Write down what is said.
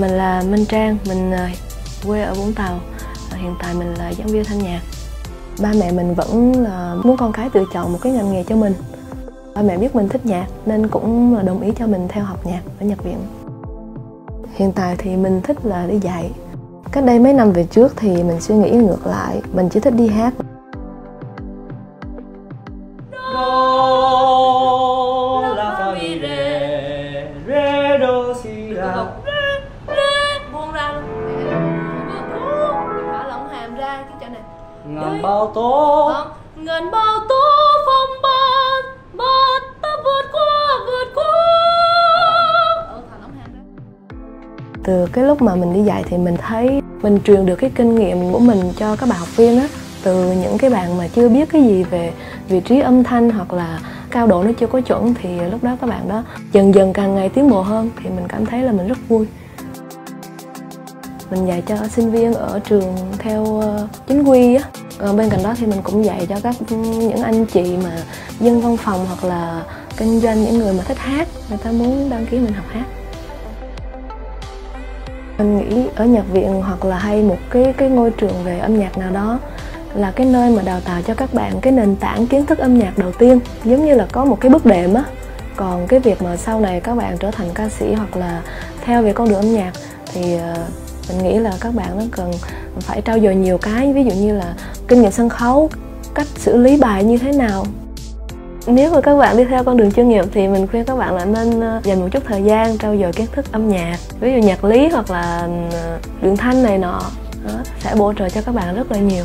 Mình là Minh Trang, mình quê ở Vũng Tàu. Hiện tại mình là giảng viên thanh nhạc. Ba mẹ mình vẫn là muốn con cái tự chọn một cái ngành nghề cho mình. Ba mẹ biết mình thích nhạc nên cũng đồng ý cho mình theo học nhạc ở nhạc viện. Hiện tại thì mình thích là đi dạy. Cách đây mấy năm về trước thì mình suy nghĩ ngược lại, mình chỉ thích đi hát. Ngàn bao tố, ngàn bao tố phong ban, bát ta vượt qua, vượt qua. Từ cái lúc mà mình đi dạy thì mình thấy mình truyền được cái kinh nghiệm của mình cho các bạn học viên á, từ những cái bạn mà chưa biết cái gì về vị trí âm thanh hoặc là cao độ nó chưa có chuẩn, thì lúc đó các bạn đó dần dần càng ngày tiến bộ hơn thì mình cảm thấy là mình rất vui. Mình dạy cho sinh viên ở trường theo chính quy á. Bên cạnh đó thì mình cũng dạy cho những anh chị mà dân văn phòng hoặc là kinh doanh, những người mà thích hát, người ta muốn đăng ký mình học hát. Mình nghĩ ở nhạc viện hoặc là hay một cái ngôi trường về âm nhạc nào đó là cái nơi mà đào tạo cho các bạn cái nền tảng kiến thức âm nhạc đầu tiên, giống như là có một cái bước đệm á. Còn cái việc mà sau này các bạn trở thành ca sĩ hoặc là theo về con đường âm nhạc thì mình nghĩ là các bạn nó cần phải trau dồi nhiều cái, ví dụ như là kinh nghiệm sân khấu, cách xử lý bài như thế nào. Nếu mà các bạn đi theo con đường chuyên nghiệp thì mình khuyên các bạn là nên dành một chút thời gian trau dồi kiến thức âm nhạc, ví dụ nhạc lý hoặc là đường thanh này nọ, sẽ bổ trợ cho các bạn rất là nhiều.